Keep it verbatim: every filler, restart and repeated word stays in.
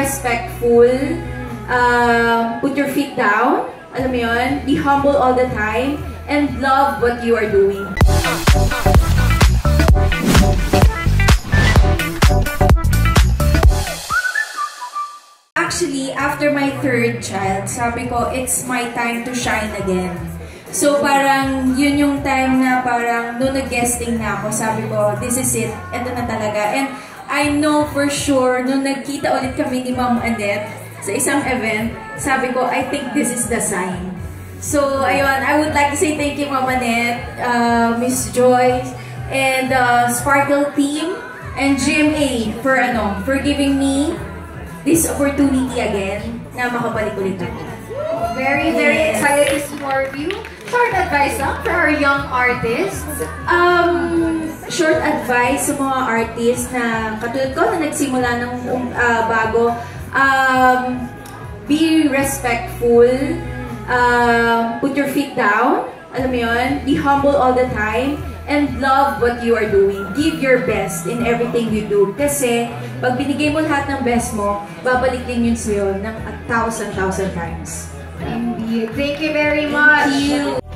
respectful, um, put your feet down, alam mo yun, be humble all the time, and love what you are doing. Actually, after my third child, sabi ko, it's my time to shine again. So parang yun yung time na parang noon nag-guesting na ako, sabi ko, this is it, eto na talaga. And I know for sure, noon nagkita ulit kami ni Ma'am Annette sa isang event, sabi ko, I think this is the sign. So ayun, I would like to say thank you Ma'am Annette, uh, Miss Joyce, and uh, Sparkle Team, and G M A for, ano, for giving me this opportunity again na makabalik ulit ako. Very, very yes. excited to see more of you. Short advice huh, for our young artists. Um, short advice sa mga artists na katulad ko na nagsimula ng uh, bago. Um, be respectful. Uh, put your feet down. Alam mo yun? Be humble all the time. And love what you are doing. Give your best in everything you do. Kasi pag binigay mo lahat ng best mo, babalik din yun sa'yo ng a thousand, thousand times. Indeed. Thank you very much. Thank you.